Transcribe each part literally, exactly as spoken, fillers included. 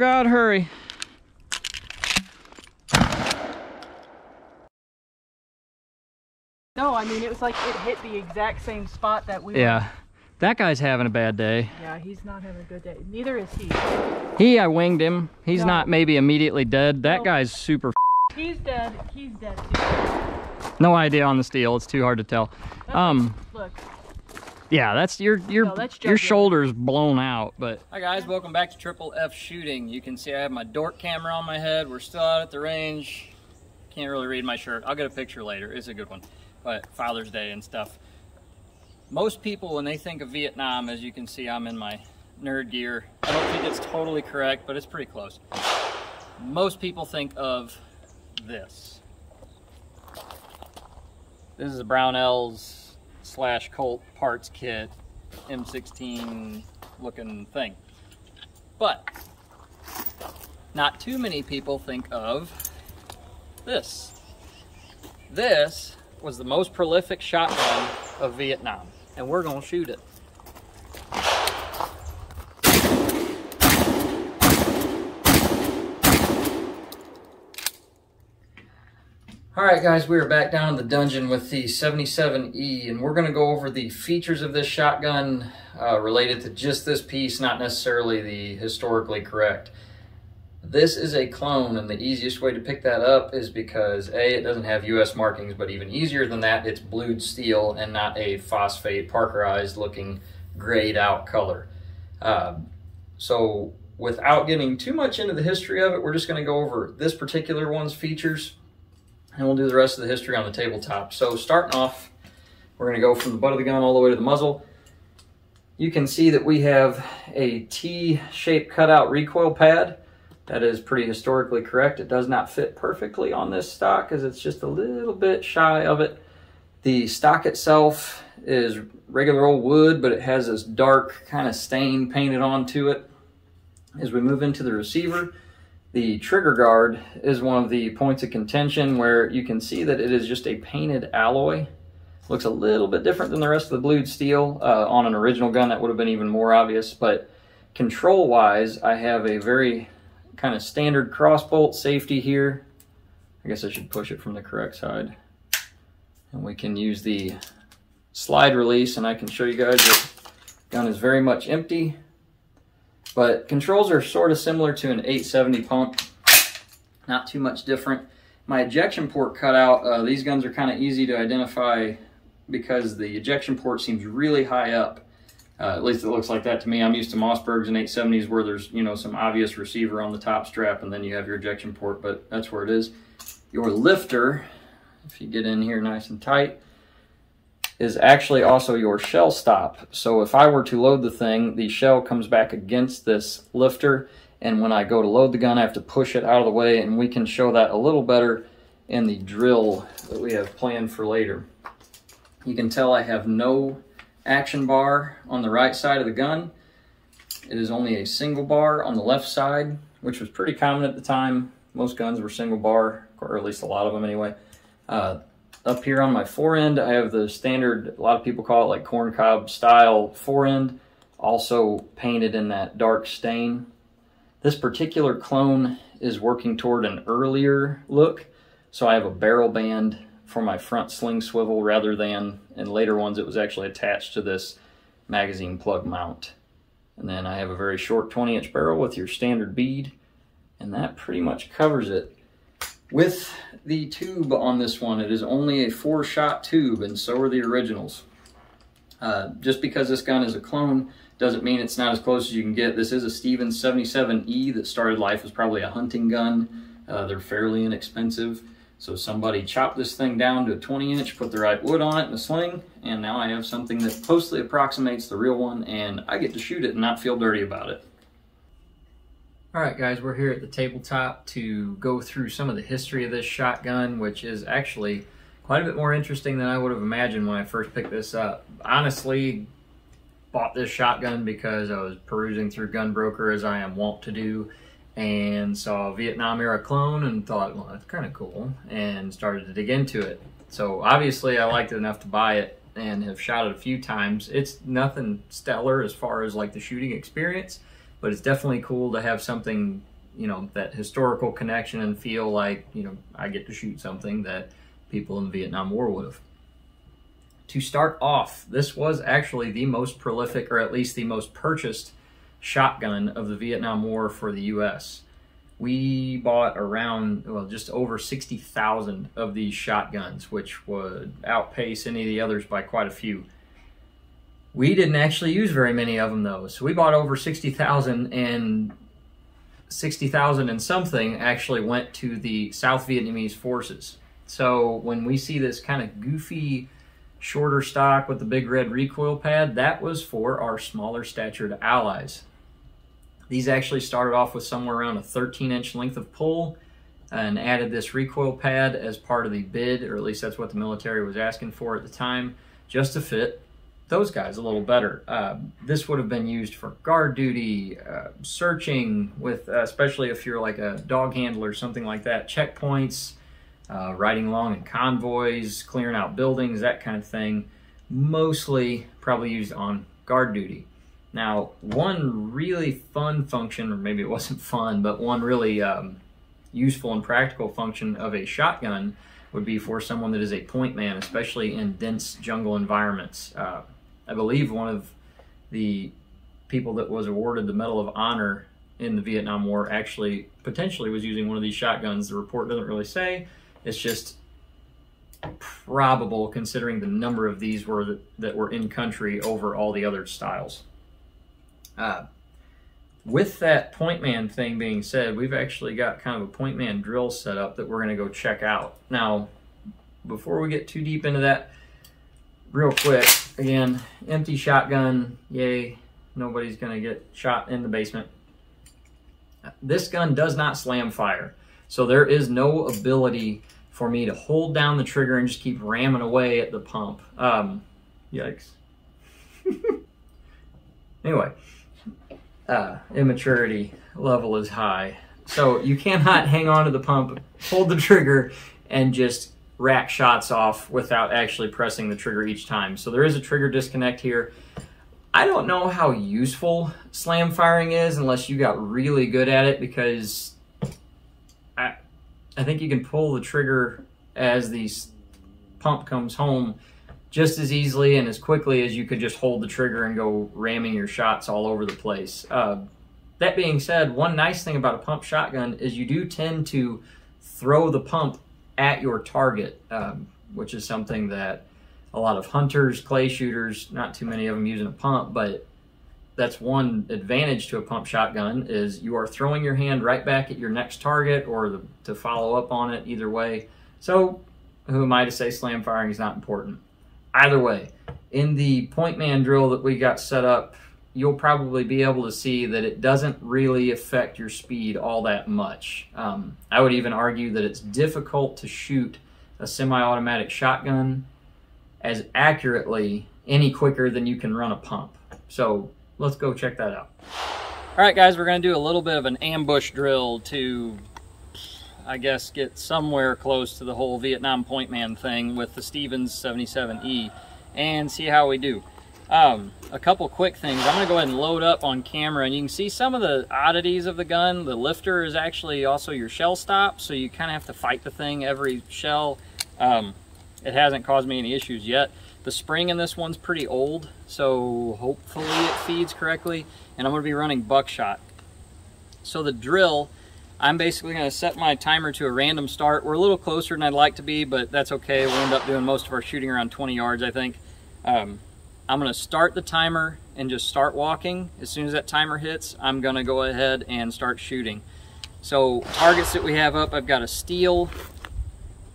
God, hurry. No, I mean, it was like it hit the exact same spot that we yeah. were. That guy's having a bad day. Yeah, he's not having a good day. Neither is he. He, I winged him. He's no. not maybe immediately dead. That no. guy's super He's dead. He's dead, too. No idea on the steel. It's too hard to tell. That's, um, look. Yeah, that's your your, no, that's your shoulder's blown out. But hi, guys. Welcome back to Triple F Shooting. You can see I have my dork camera on my head. We're still out at the range. Can't really read my shirt. I'll get a picture later. It's a good one. But Father's Day and stuff. Most people, when they think of Vietnam, as you can see, I'm in my nerd gear. I don't think it's totally correct, but it's pretty close. Most people think of this. This is a Brownells slash Colt parts kit, M sixteen looking thing. But not too many people think of this. This was the most prolific shotgun of Vietnam. And we're gonna shoot it. All right, guys, we are back down in the dungeon with the seventy-seven E, and we're gonna go over the features of this shotgun uh, related to just this piece, not necessarily the historically correct. This is a clone, and the easiest way to pick that up is because A, it doesn't have U S markings, but even easier than that, it's blued steel and not a phosphate parkerized looking grayed out color. Uh, so without getting too much into the history of it, we're just gonna go over this particular one's features, and we'll do the rest of the history on the tabletop. So starting off, we're gonna go from the butt of the gun all the way to the muzzle. You can see that we have a T-shaped cutout recoil pad. That is pretty historically correct. It does not fit perfectly on this stock as it's just a little bit shy of it. The stock itself is regular old wood, but it has this dark kind of stain painted onto it. As we move into the receiver, the trigger guard is one of the points of contention where you can see that it is just a painted alloy. Looks a little bit different than the rest of the blued steel. Uh, on an original gun, that would have been even more obvious, but control-wise, I have a very kind of standard crossbolt safety here. I guess I should push it from the correct side. And we can use the slide release, and I can show you guys this gun is very much empty. But controls are sort of similar to an eight seventy pump. Not too much different. My ejection port cutout, uh, these guns are kind of easy to identify because the ejection port seems really high up. Uh, at least it looks like that to me. I'm used to Mossbergs and eight seventies where there's, you know, some obvious receiver on the top strap and then you have your ejection port, but that's where it is. Your lifter, if you get in here nice and tight, is actually also your shell stop. So if I were to load the thing, the shell comes back against this lifter, and when I go to load the gun, I have to push it out of the way, and we can show that a little better in the drill that we have planned for later. You can tell I have no action bar on the right side of the gun. It is only a single bar on the left side, which was pretty common at the time. Most guns were single bar, or at least a lot of them anyway. Uh, up here on my forend, I have the standard, a lot of people call it like corn cob style forend, also painted in that dark stain. This particular clone is working toward an earlier look, so I have a barrel band for my front sling swivel rather than, in later ones, it was actually attached to this magazine plug mount. And then I have a very short twenty inch barrel with your standard bead, and that pretty much covers it. With the tube on this one, it is only a four shot tube, and so are the originals. Uh, just because this gun is a clone doesn't mean it's not as close as you can get. This is a Stevens seventy-seven E that started life as probably a hunting gun. Uh, they're fairly inexpensive. So somebody chopped this thing down to a twenty inch, put the right wood on it and a sling, and now I have something that closely approximates the real one, and I get to shoot it and not feel dirty about it. All right, guys, we're here at the tabletop to go through some of the history of this shotgun, which is actually quite a bit more interesting than I would have imagined when I first picked this up. Honestly, bought this shotgun because I was perusing through GunBroker, as I am wont to do, and saw a Vietnam era clone and thought, well, that's kind of cool, and started to dig into it. So obviously I liked it enough to buy it and have shot it a few times. It's nothing stellar as far as like the shooting experience, but it's definitely cool to have something you know, that historical connection and feel like, you know, I get to shoot something that people in the Vietnam War would have. To start off, this was actually the most prolific, or at least the most purchased, shotgun of the Vietnam War for the U S We bought around, well, just over sixty thousand of these shotguns, which would outpace any of the others by quite a few. We didn't actually use very many of them, though. So we bought over sixty thousand, and sixty thousand and something actually went to the South Vietnamese forces. So when we see this kind of goofy, shorter stock with the big red recoil pad, that was for our smaller statured allies. These actually started off with somewhere around a thirteen inch length of pull and added this recoil pad as part of the bid, or at least that's what the military was asking for at the time, just to fit those guys a little better. Uh, this would have been used for guard duty, uh, searching with, uh, especially if you're like a dog handler or something like that, checkpoints, uh, riding along in convoys, clearing out buildings, that kind of thing. Mostly probably used on guard duty. Now, one really fun function, or maybe it wasn't fun, but one really um, useful and practical function of a shotgun would be for someone that is a point man, especially in dense jungle environments. Uh, I believe one of the people that was awarded the Medal of Honor in the Vietnam War actually potentially was using one of these shotguns. The report doesn't really say. It's just probable considering the number of these were that, that were in country over all the other styles. Uh, with that point man thing being said, we've actually got kind of a point man drill set up that we're going to go check out. Now, before we get too deep into that, real quick, again, empty shotgun, yay, nobody's going to get shot in the basement. This gun does not slam fire, so there is no ability for me to hold down the trigger and just keep ramming away at the pump. Um, yikes. Anyway. Uh, immaturity level is high. So you cannot hang on to the pump, hold the trigger, and just rack shots off without actually pressing the trigger each time. So there is a trigger disconnect here. I don't know how useful slam firing is unless you got really good at it, because I, I think you can pull the trigger as the pump comes home just as easily and as quickly as you could just hold the trigger and go ramming your shots all over the place. Uh, that being said, one nice thing about a pump shotgun is you do tend to throw the pump at your target, um, which is something that a lot of hunters, clay shooters, not too many of them using a pump, but that's one advantage to a pump shotgun is you are throwing your hand right back at your next target or the, to follow up on it either way. So who am I to say slam firing is not important? Either way, in the point man drill that we got set up, you'll probably be able to see that it doesn't really affect your speed all that much. Um, I would even argue that it's difficult to shoot a semi-automatic shotgun as accurately any quicker than you can run a pump. So let's go check that out. All right, guys, we're going to do a little bit of an ambush drill to, I guess, get somewhere close to the whole Vietnam point man thing with the Stevens seventy-seven E and see how we do. Um, a couple quick things. I'm going to go ahead and load up on camera, and you can see some of the oddities of the gun. The lifter is actually also your shell stop, so you kind of have to fight the thing every shell. Um, it hasn't caused me any issues yet. The spring in this one's pretty old, so hopefully it feeds correctly, and I'm going to be running buckshot. So the drill, I'm basically going to set my timer to a random start. We're a little closer than I'd like to be, but that's okay. We'll end up doing most of our shooting around twenty yards, I think. Um, I'm going to start the timer and just start walking. As soon as that timer hits, I'm going to go ahead and start shooting. So targets that we have up, I've got a steel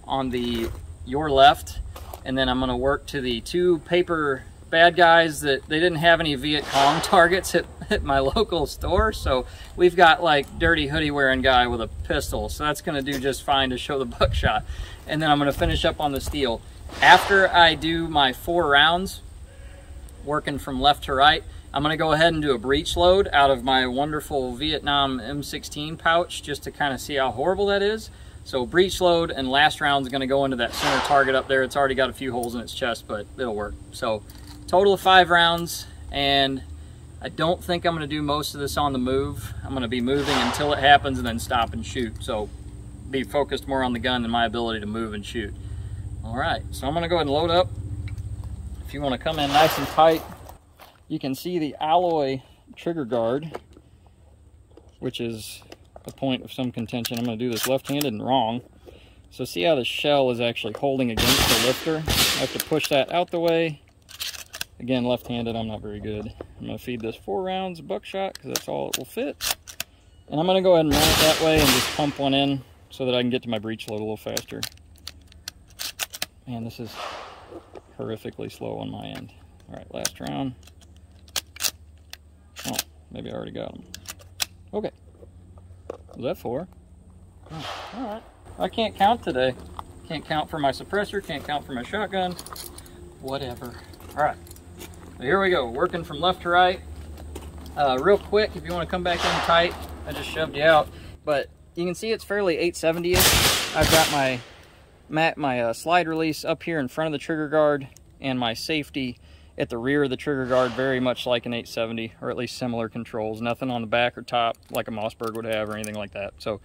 on the your left, and then I'm going to work to the two paper bad guys that they didn't have any Viet Cong targets at, at my local store, so we've got like dirty hoodie wearing guy with a pistol, so that's going to do just fine to show the buckshot. And then I'm going to finish up on the steel. After I do my four rounds working from left to right, I'm going to go ahead and do a breech load out of my wonderful Vietnam M sixteen pouch just to kind of see how horrible that is. So breech load and last round is going to go into that center target up there. It's already got a few holes in its chest, but it'll work. So total of five rounds, and I don't think I'm going to do most of this on the move. I'm going to be moving until it happens and then stop and shoot. So be focused more on the gun than my ability to move and shoot. All right, so I'm going to go ahead and load up. If you want to come in nice and tight, you can see the alloy trigger guard, which is a point of some contention. I'm going to do this left-handed and wrong. So see how the shell is actually holding against the lifter? I have to push that out the way. Again, left-handed, I'm not very good. I'm going to feed this four rounds of buckshot because that's all it will fit. And I'm going to go ahead and run it that way and just pump one in so that I can get to my breech load a little faster. Man, this is horrifically slow on my end. All right, last round. Oh, maybe I already got them. Okay. Was that four? Oh, all right. I can't count today. Can't count for my suppressor, can't count for my shotgun, whatever. All right, so here we go, working from left to right. Uh, real quick, if you want to come back in tight, I just shoved you out, but you can see it's fairly eight seventy-ish. I've got my mat, my uh, slide release up here in front of the trigger guard and my safety at the rear of the trigger guard, very much like an eight seventy, or at least similar controls. Nothing on the back or top like a Mossberg would have or anything like that. So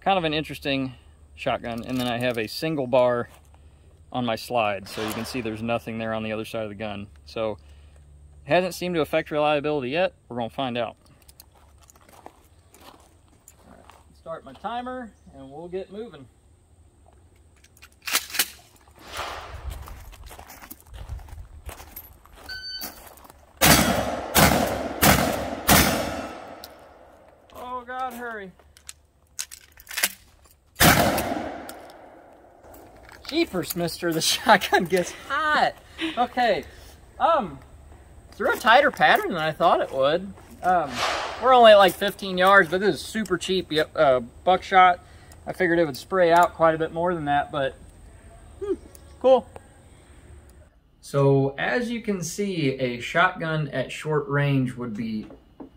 kind of an interesting shotgun. And then I have a single bar on my slide, so you can see there's nothing there on the other side of the gun. So it hasn't seemed to affect reliability yet. We're going to find out. All right, start my timer and we'll get moving. Oh God, hurry. Jeepers, mister, the shotgun gets hot. Okay, um, threw a tighter pattern than I thought it would. Um, we're only at like fifteen yards, but this is super cheap uh, buckshot. I figured it would spray out quite a bit more than that, but hmm, cool. So as you can see, a shotgun at short range would be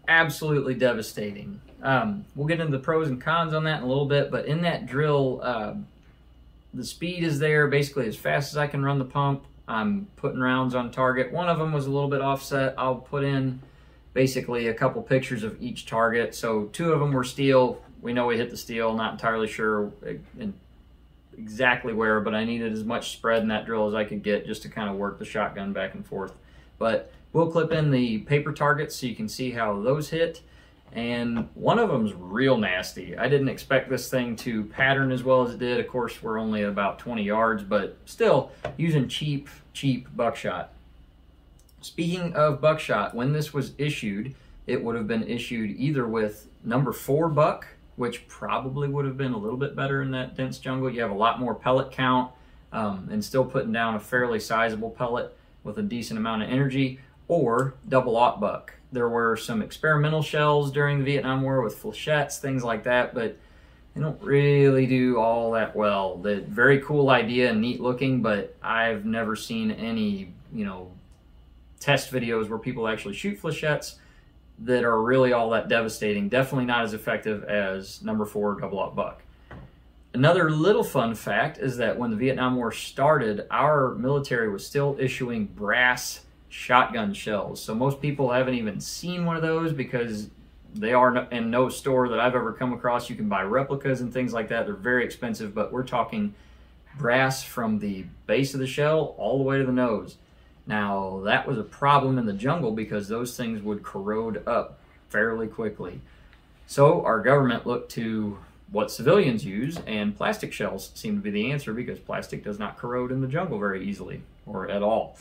absolutely devastating. Um, we'll get into the pros and cons on that in a little bit, but in that drill, uh, the speed is there, basically as fast as I can run the pump. I'm putting rounds on target. One of them was a little bit offset. I'll put in basically a couple pictures of each target. So two of them were steel. We know we hit the steel, not entirely sure exactly where, but I needed as much spread in that drill as I could get just to kind of work the shotgun back and forth. But we'll clip in the paper targets so you can see how those hit. And one of them's real nasty. I didn't expect this thing to pattern as well as it did. Of course, we're only at about twenty yards, but still using cheap, cheap buckshot. Speaking of buckshot, when this was issued, it would have been issued either with number four buck, which probably would have been a little bit better in that dense jungle. You have a lot more pellet count um, and still putting down a fairly sizable pellet with a decent amount of energy, or double-aught buck. There were some experimental shells during the Vietnam War with flechettes, things like that, but they don't really do all that well. The very cool idea and neat looking, but I've never seen any, you know, test videos where people actually shoot flechettes that are really all that devastating. Definitely not as effective as number four double aught buck. Another little fun fact is that when the Vietnam War started, our military was still issuing brass shotgun shells. So most people haven't even seen one of those because they are in no store that I've ever come across. You can buy replicas and things like that. They're very expensive, but we're talking brass from the base of the shell all the way to the nose. Now, that was a problem in the jungle because those things would corrode up fairly quickly. So our government looked to what civilians use, and plastic shells seem to be the answer because plastic does not corrode in the jungle very easily or at all.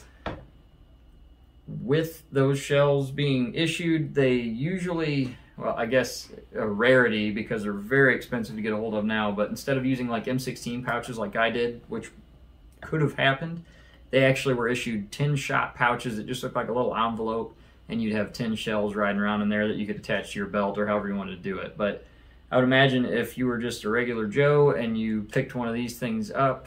With those shells being issued, they usually, well, I guess a rarity because they're very expensive to get a hold of now, but instead of using like M sixteen pouches like I did, which could have happened, they actually were issued ten shot pouches that just looked like a little envelope, and you'd have ten shells riding around in there that you could attach to your belt or however you wanted to do it. But I would imagine if you were just a regular Joe and you picked one of these things up,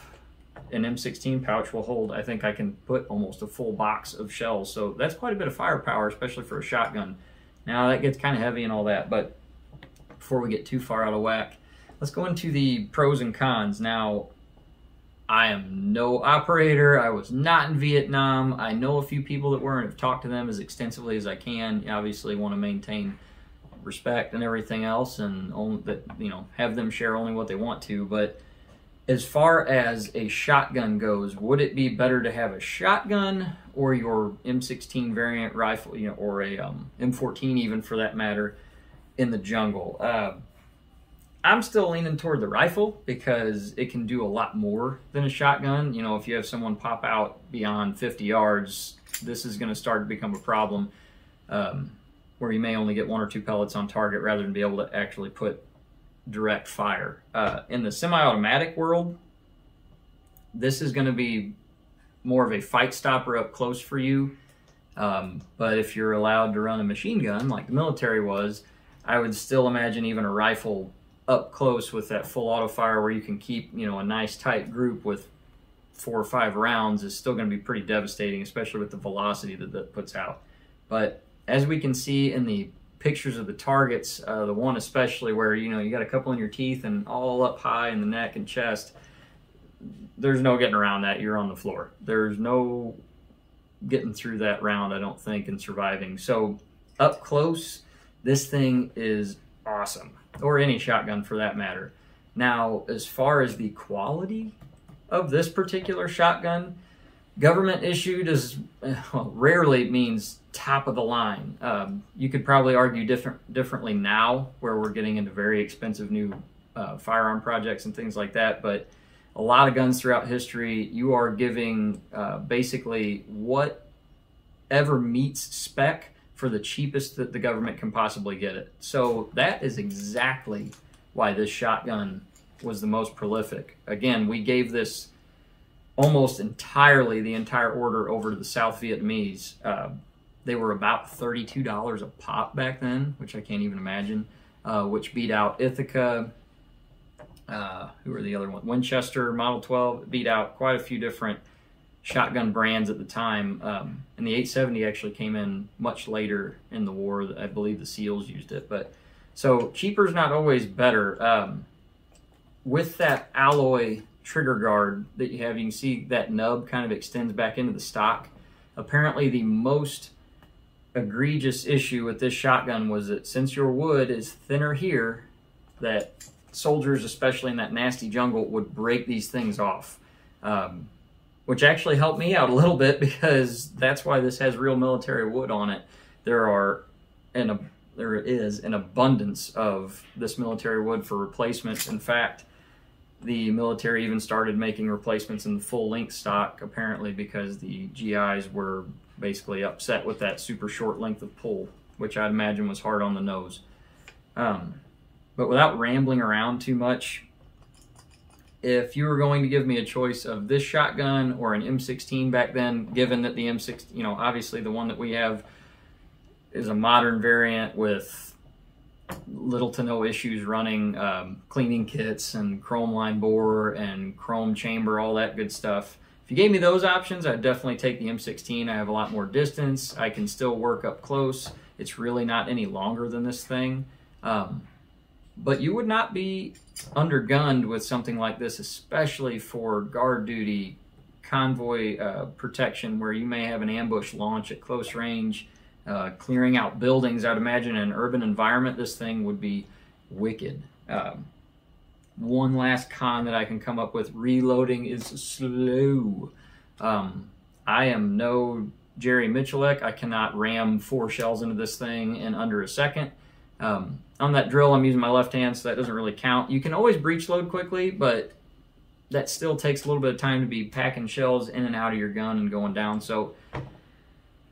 an M sixteen pouch will hold, I think I can put almost a full box of shells. So that's quite a bit of firepower, especially for a shotgun. Now that gets kind of heavy and all that, but before we get too far out of whack, let's go into the pros and cons. Now, I am no operator. I was not in Vietnam. I know a few people that were and have talked to them as extensively as I can. You obviously want to maintain respect and everything else, and only that, you know, have them share only what they want to. But as far as a shotgun goes, would it be better to have a shotgun or your M sixteen variant rifle, you know, or a um, M fourteen even for that matter, in the jungle? Uh, I'm still leaning toward the rifle because it can do a lot more than a shotgun. You know, if you have someone pop out beyond fifty yards, this is going to start to become a problem, um, where you may only get one or two pellets on target rather than be able to actually put direct fire. Uh, in the semi-automatic world, this is going to be more of a fight stopper up close for you. Um, but if you're allowed to run a machine gun like the military was, I would still imagine even a rifle up close with that full auto fire where you can keep, you know, a nice tight group with four or five rounds is still going to be pretty devastating, especially with the velocity that that puts out. But as we can see in the pictures of the targets, uh, the one especially where, you know, you got a couple in your teeth and all up high in the neck and chest, there's no getting around that. You're on the floor. There's no getting through that round, I don't think, and surviving. So up close, this thing is awesome, or any shotgun for that matter. Now, as far as the quality of this particular shotgun, government issued is, well, rarely means top of the line. Um, you could probably argue different differently now, where we're getting into very expensive new uh, firearm projects and things like that. But a lot of guns throughout history, you are giving uh, basically whatever meets spec for the cheapest that the government can possibly get it. So that is exactly why this shotgun was the most prolific. Again, we gave this almost entirely, the entire order, over to the South Vietnamese. Uh, they were about thirty-two dollars a pop back then, which I can't even imagine, uh, which beat out Ithaca, uh, who were the other one? Winchester Model twelve, beat out quite a few different shotgun brands at the time. Um, and the eight seventy actually came in much later in the war. I believe the SEALs used it. But so cheaper is not always better. Um, with that alloy trigger guard that you have, you can see that nub kind of extends back into the stock. Apparently the most egregious issue with this shotgun was that since your wood is thinner here, that soldiers, especially in that nasty jungle, would break these things off, um, which actually helped me out a little bit, because that's why this has real military wood on it. There are an, there is an abundance of this military wood for replacements. In fact, the military even started making replacements in the full-length stock, apparently because the G Is were basically upset with that super short length of pull, which I'd imagine was hard on the nose. Um, but without rambling around too much, if you were going to give me a choice of this shotgun or an M sixteen back then, given that the M sixteen, you know, obviously the one that we have is a modern variant with little to no issues running, um, cleaning kits and chrome line bore and chrome chamber, all that good stuff. If you gave me those options, I'd definitely take the M sixteen. I have a lot more distance. I can still work up close. It's really not any longer than this thing. Um, but you would not be undergunned with something like this, especially for guard duty, convoy uh, protection, where you may have an ambush launch at close range. Uh, clearing out buildings, I'd imagine in an urban environment, this thing would be wicked. Um, one last con that I can come up with, reloading is slow. Um, I am no Jerry Michelek. I cannot ram four shells into this thing in under a second. Um, on that drill, I'm using my left hand, so that doesn't really count. You can always breech load quickly, but that still takes a little bit of time to be packing shells in and out of your gun and going down. So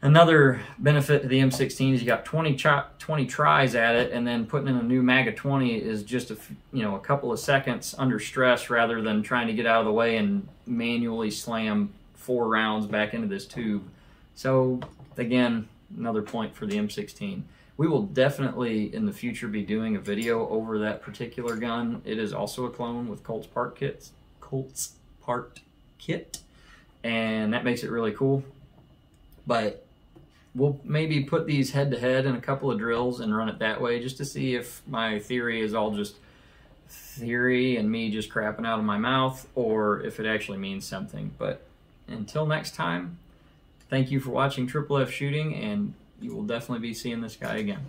another benefit to the M sixteen is you got twenty, twenty tries at it, and then putting in a new mag of twenty is just a, you know, a couple of seconds under stress, rather than trying to get out of the way and manually slam four rounds back into this tube. So again, another point for the M sixteen. We will definitely in the future be doing a video over that particular gun. It is also a clone with Colt's part kits, Colt's part kit, and that makes it really cool. But we'll maybe put these head to head in a couple of drills and run it that way, just to see if my theory is all just theory and me just crapping out of my mouth, or if it actually means something. But until next time, thank you for watching Triple F Shooting, and you will definitely be seeing this guy again.